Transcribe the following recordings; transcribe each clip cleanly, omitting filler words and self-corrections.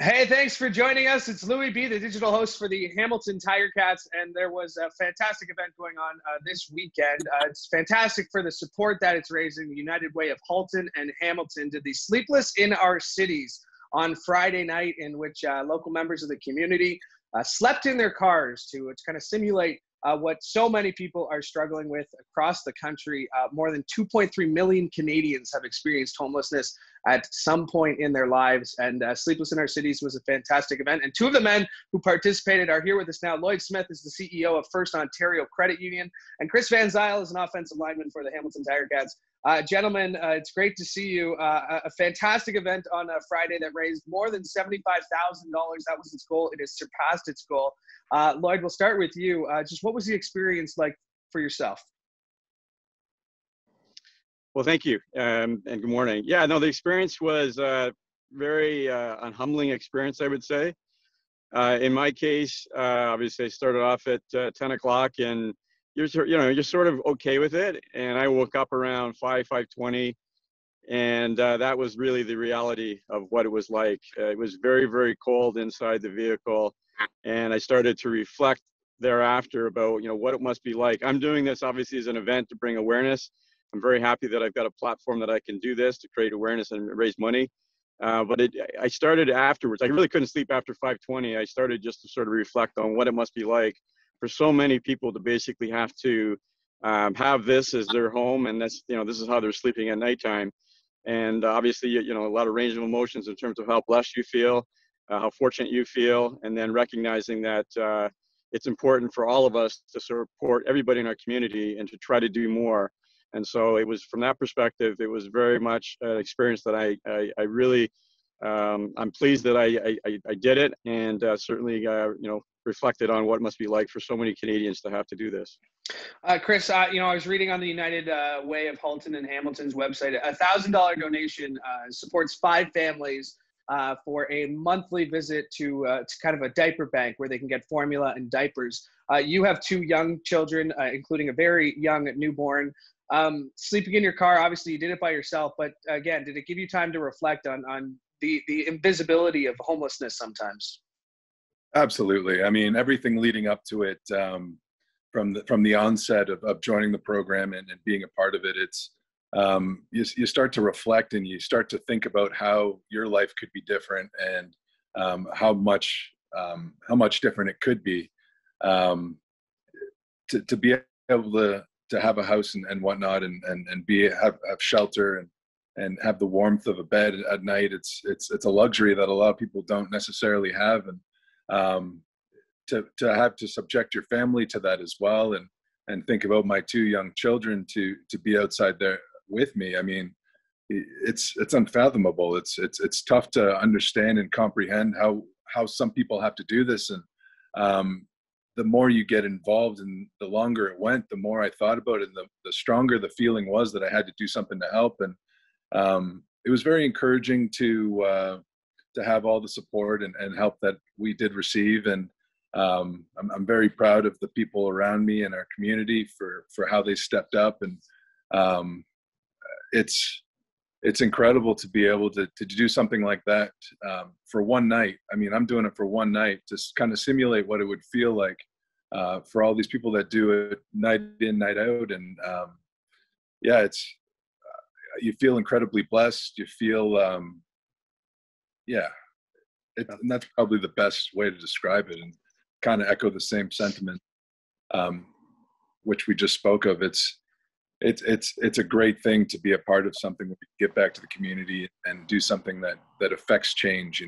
Hey, thanks for joining us. It's Louie B., the digital host for the Hamilton Tiger-Cats, and there was a fantastic event going on this weekend. It's fantastic for the support that it's raising. The United Way of Halton and Hamilton did the Sleepless in Our Cities on Friday night, in which local members of the community slept in their cars to kind of simulate what so many people are struggling with across the country. More than 2.3 million Canadians have experienced homelessness at some point in their lives, and Sleepless in Our Cities was a fantastic event. And two of the men who participated are here with us now. Lloyd Smith is the CEO of First Ontario Credit Union, and Chris Van Zeyl is an offensive lineman for the Hamilton Tiger-Cats. Gentlemen, it's great to see you. A fantastic event on a Friday that raised more than $75,000. That was its goal. It has surpassed its goal. Lloyd, we'll start with you. Just what was the experience like for yourself? Well, thank you, and good morning. Yeah, no, the experience was a very unhumbling experience, I would say. In my case, obviously, I started off at 10 o'clock, and you're sort of okay with it. And I woke up around 5:20, and that was really the reality of what it was like. It was very, very cold inside the vehicle, and I started to reflect thereafter about what it must be like. I'm doing this obviously as an event to bring awareness. I'm very happy that I've got a platform that I can do this to create awareness and raise money. But I started afterwards. I really couldn't sleep after 5:20. I started just to sort of reflect on what it must be like for so many people to basically have to have this as their home, and that's, this is how they're sleeping at nighttime. And obviously, a lot of range of emotions in terms of how blessed you feel, how fortunate you feel, and then recognizing that it's important for all of us to support everybody in our community and to try to do more. And so it was, from that perspective, it was very much an experience that I really, I'm pleased that I did it, and certainly, reflected on what it must be like for so many Canadians to have to do this. Chris, I was reading on the United Way of Halton and Hamilton's website, a $1,000 donation supports 5 families for a monthly visit to kind of a diaper bank where they can get formula and diapers. You have 2 young children, including a very young newborn. Sleeping in your car, obviously you did it by yourself, but again, did it give you time to reflect on the invisibility of homelessness sometimes? Absolutely. I mean, everything leading up to it, from the onset of joining the program and being a part of it, it's you start to reflect and you start to think about how your life could be different, and how much different it could be to be able to have a house and whatnot, and have shelter and have the warmth of a bed at night. It's a luxury that a lot of people don't necessarily have, and to have to subject your family to that as well, and think about my 2 young children to be outside there with me. I mean, it's unfathomable. It's tough to understand and comprehend how some people have to do this. And the more you get involved, and the longer it went, the more I thought about it, and the stronger the feeling was that I had to do something to help. And it was very encouraging to have all the support and help that we did receive. And I'm very proud of the people around me and our community for how they stepped up. And it's incredible to be able to do something like that for one night. I mean, I'm doing it for one night, just kind of simulate what it would feel like for all these people that do it night in, night out. And yeah, you feel incredibly blessed. You feel, yeah, and that's probably the best way to describe it, and kind of echo the same sentiment which we just spoke of. It's a great thing to be a part of something that we get back to the community and do something that affects change,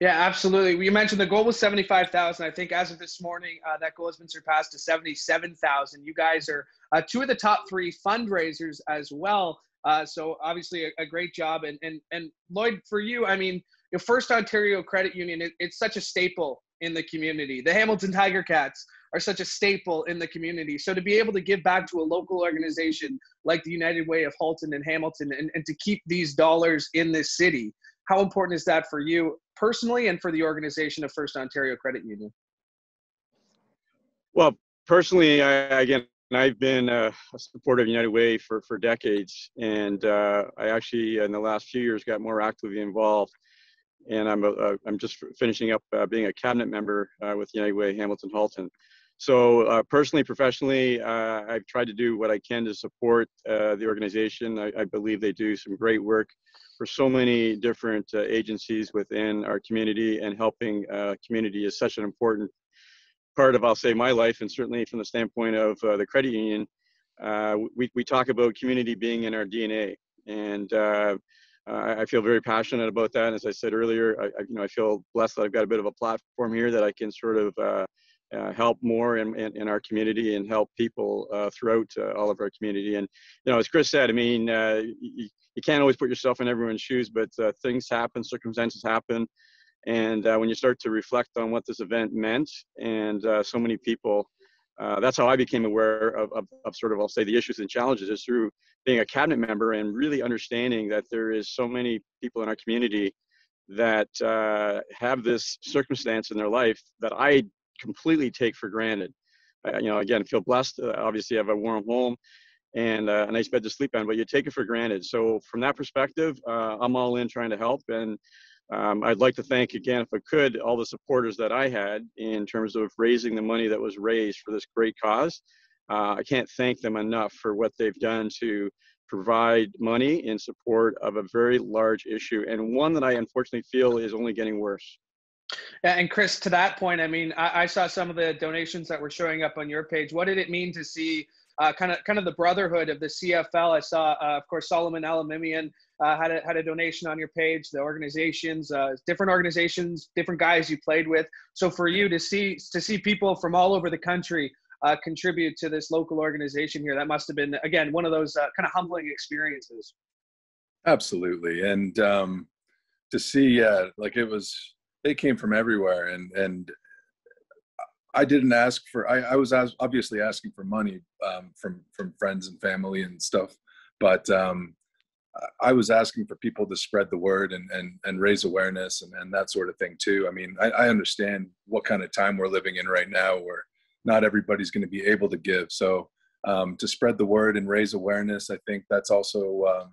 Yeah, absolutely. You mentioned the goal was 75,000. I think as of this morning, that goal has been surpassed to 77,000. You guys are 2 of the top 3 fundraisers as well. So obviously a great job. And Lloyd, for you, I mean, First Ontario Credit Union, it's such a staple in the community. The Hamilton Tiger-Cats are such a staple in the community. So to be able to give back to a local organization like the United Way of Halton and Hamilton, and to keep these dollars in this city, how important is that for you personally and for the organization of First Ontario Credit Union? Well, personally, I've been a supporter of United Way for decades, and I actually, in the last few years, got more actively involved. and I'm just finishing up being a cabinet member with United Way Hamilton Halton. So personally, professionally, I've tried to do what I can to support the organization. I believe they do some great work for so many different agencies within our community, and helping community is such an important part of, I'll say, my life, and certainly from the standpoint of the credit union. We talk about community being in our DNA, and I feel very passionate about that. And as I said earlier, I feel blessed that I've got a bit of a platform here that I can sort of help more in our community, and help people throughout all of our community. And as Chris said, I mean, you can't always put yourself in everyone's shoes, but things happen, circumstances happen, and when you start to reflect on what this event meant, and so many people. That's how I became aware of sort of, I'll say, the issues and challenges, is through being a cabinet member and really understanding that there is so many people in our community that have this circumstance in their life that I completely take for granted. Again, I feel blessed. Obviously, I have a warm home and a nice bed to sleep on, but you take it for granted. So from that perspective, I'm all in trying to help. And I'd like to thank, again, if I could, all the supporters that I had in terms of raising the money that was raised for this great cause. I can't thank them enough for what they've done to provide money in support of a very large issue, and one that I unfortunately feel is only getting worse. And Chris, to that point, I mean, I saw some of the donations that were showing up on your page. What did it mean to see kind of the brotherhood of the CFL? I saw, of course, Solomon Alamimian had a donation on your page, the organizations, different organizations, different guys you played with. So for you to see people from all over the country contribute to this local organization here, that must have been, again, one of those kind of humbling experiences. Absolutely. And to see, like, it was, they came from everywhere, and I didn't ask for, I was obviously asking for money from friends and family and stuff, but I was asking for people to spread the word and raise awareness and that sort of thing too. I mean, I understand what kind of time we're living in right now, where not everybody's going to be able to give. So to spread the word and raise awareness, I think that's also,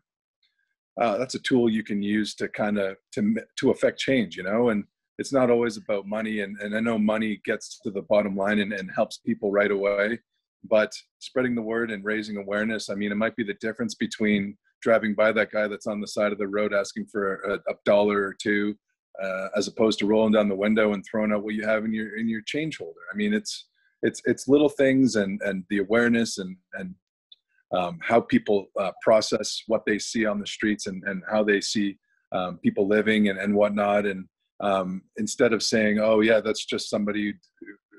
that's a tool you can use to kind of, to affect change, and it's not always about money. And I know money gets to the bottom line and helps people right away, but spreading the word and raising awareness, I mean, it might be the difference between driving by that guy that's on the side of the road asking for a dollar or two, as opposed to rolling down the window and throwing out what you have in your change holder. I mean, it's little things and the awareness and how people process what they see on the streets and how they see people living and whatnot. And instead of saying, oh yeah, that's just somebody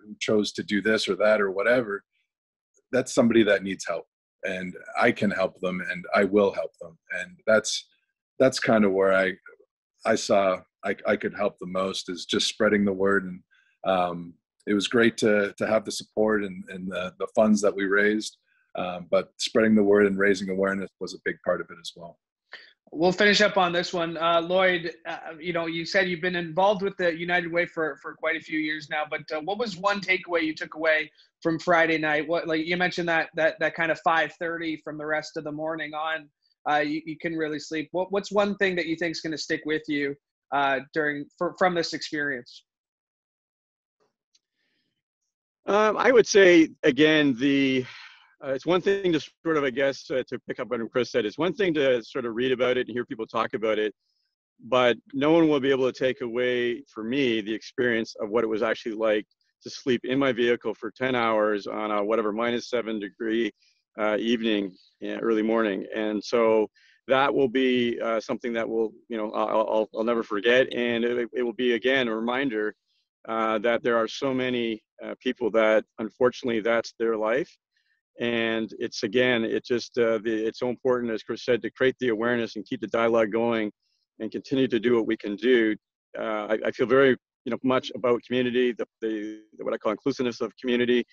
who chose to do this or that or whatever, that's somebody that needs help, and I can help them, and I will help them. And that's kind of where I saw I could help the most, is just spreading the word. And it was great to have the support and the funds that we raised, but spreading the word and raising awareness was a big part of it as well. We'll finish up on this one. Lloyd, you said you've been involved with the United Way for quite a few years now, but what was one takeaway you took away from Friday night? What, like you mentioned that kind of 5:30 from the rest of the morning on, you couldn't really sleep. What's one thing that you think is going to stick with you from this experience? I would say, again, it's one thing to sort of, I guess, to pick up on what Chris said. It's one thing to sort of read about it and hear people talk about it, but no one will be able to take away, for me, the experience of what it was actually like to sleep in my vehicle for 10 hours on a whatever -7 degree evening, early morning. And so that will be something that will, I'll never forget. And it will be, again, a reminder that there are so many people that, unfortunately, that's their life. And it's, again, it's so important, as Chris said, to create the awareness and keep the dialogue going and continue to do what we can do. I feel very much about community, the what I call inclusiveness of community.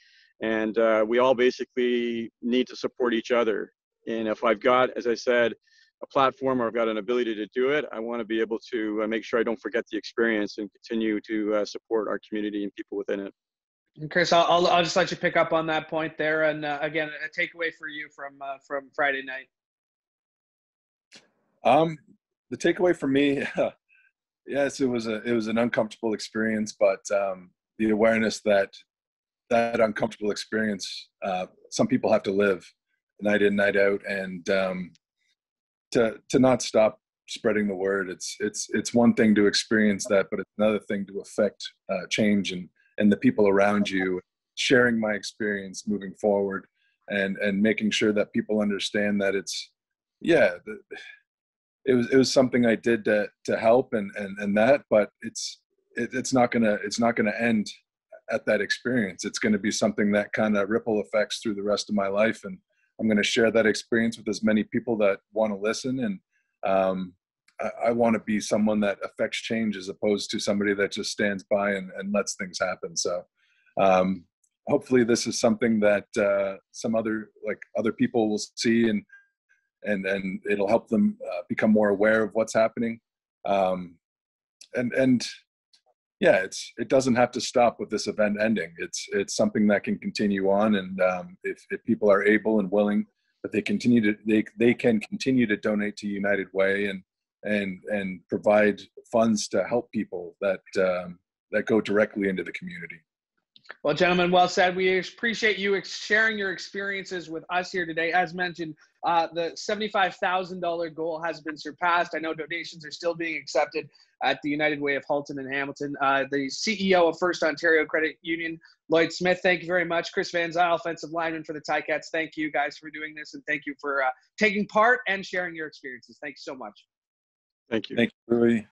And we all basically need to support each other. And if I've got, as I said, a platform or I've got an ability to do it, I want to be able to make sure I don't forget the experience and continue to support our community and people within it. And Chris, I'll just let you pick up on that point there. And again, a takeaway for you from Friday night. The takeaway for me, yes, it was an uncomfortable experience, but the awareness that uncomfortable experience, some people have to live night in, night out, and to not stop spreading the word. It's one thing to experience that, but it's another thing to affect change and the people around you. Sharing my experience moving forward, and making sure that people understand that it was something I did to help and that, but it's not gonna end at that experience. It's going to be something that kind of ripple effects through the rest of my life, and I'm going to share that experience with as many people that want to listen. And I want to be someone that affects change as opposed to somebody that just stands by and lets things happen. So hopefully this is something that other people will see and it'll help them become more aware of what's happening. Yeah, it doesn't have to stop with this event ending. It's something that can continue on, and if people are able and willing, that they can continue to donate to United Way and provide funds to help people that go directly into the community. Well, gentlemen, well said. We appreciate you sharing your experiences with us here today. As mentioned, the $75,000 goal has been surpassed. I know donations are still being accepted at the United Way of Halton and Hamilton. The CEO of First Ontario Credit Union, Lloyd Smith, thank you very much. Chris Van Zeyl, offensive lineman for the Ticats, thank you guys for doing this, and thank you for taking part and sharing your experiences. Thanks so much. Thank you. Thank you, Louie.